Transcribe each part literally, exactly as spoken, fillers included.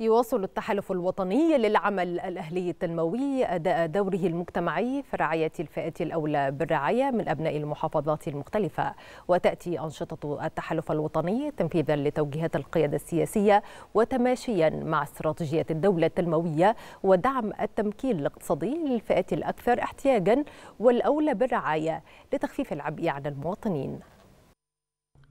يواصل التحالف الوطني للعمل الأهلي التنموي أداء دوره المجتمعي في رعاية الفئات الأولى بالرعاية من أبناء المحافظات المختلفة، وتأتي أنشطة التحالف الوطني تنفيذا لتوجيهات القيادة السياسية وتماشيا مع استراتيجية الدولة التنموية ودعم التمكين الاقتصادي للفئات الأكثر احتياجا والأولى بالرعاية لتخفيف العبء عن المواطنين.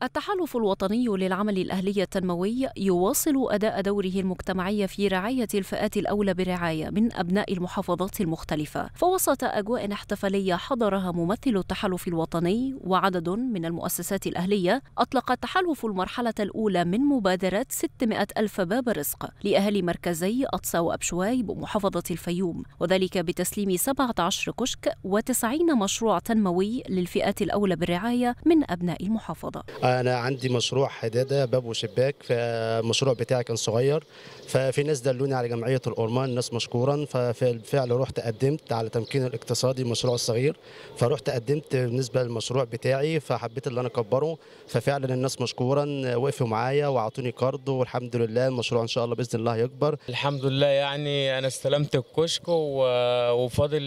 التحالف الوطني للعمل الأهلي التنموي يواصل أداء دوره المجتمعي في رعاية الفئات الأولى برعاية من أبناء المحافظات المختلفة، فوسط أجواء احتفالية حضرها ممثل التحالف الوطني وعدد من المؤسسات الأهلية، أطلق التحالف المرحلة الأولى من مبادرة ستمائة ألف باب رزق لأهالي مركزي أطسا وأبشواي بمحافظة الفيوم، وذلك بتسليم سبعة عشر كشك وتسعين مشروع تنموي للفئات الأولى بالرعاية من أبناء المحافظة. أنا عندي مشروع حدادة باب وشباك، فمشروع بتاعي كان صغير، ففي ناس دلوني على جمعية الأورمان، ناس مشكورا، فبالفعل رحت قدمت على تمكين الاقتصادي المشروع الصغير، فروحت قدمت بالنسبة للمشروع بتاعي، فحبيت اللي أنا أكبره، ففعلا الناس مشكورا وقفوا معايا وعطوني كارد، والحمد لله المشروع إن شاء الله بإذن الله يكبر. الحمد لله، يعني أنا استلمت الكشك وفاضل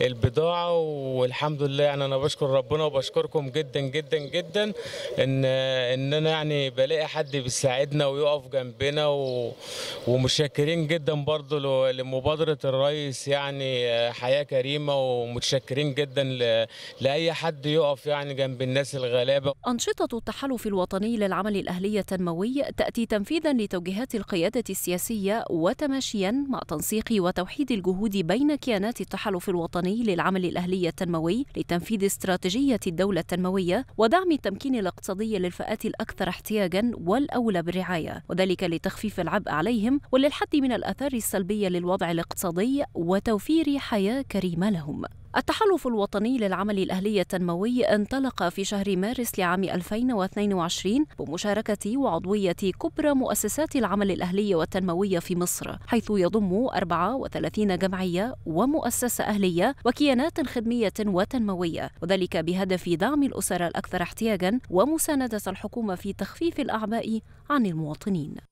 البضاعة، والحمد لله يعني أنا بشكر ربنا وبشكركم جدا جدا جدا ان ان انا يعني بلاقي حد بيساعدنا ويقف جنبنا، و... ومتشكرين جدا برضه لمبادره الرئيس يعني حياه كريمه، ومتشكرين جدا ل... لاي حد يقف يعني جنب الناس الغلابه. انشطه التحالف الوطني للعمل الاهلي التنموي تاتي تنفيذا لتوجيهات القياده السياسيه وتماشيا مع تنسيق وتوحيد الجهود بين كيانات التحالف الوطني للعمل الاهلي التنموي لتنفيذ استراتيجيه الدوله التنمويه ودعم التمكين الاقتصادية للفئات الأكثر احتياجاً والأولى بالرعاية، وذلك لتخفيف العبء عليهم وللحد من الآثار السلبية للوضع الاقتصادي وتوفير حياة كريمة لهم. التحالف الوطني للعمل الأهلي التنموي انطلق في شهر مارس لعام ألفين واثنين وعشرين بمشاركة وعضوية كبرى مؤسسات العمل الأهلي والتنموية في مصر، حيث يضم أربعة وثلاثين جمعية ومؤسسة أهلية وكيانات خدمية وتنموية، وذلك بهدف دعم الأسر الأكثر احتياجاً ومساندة الحكومة في تخفيف الأعباء عن المواطنين.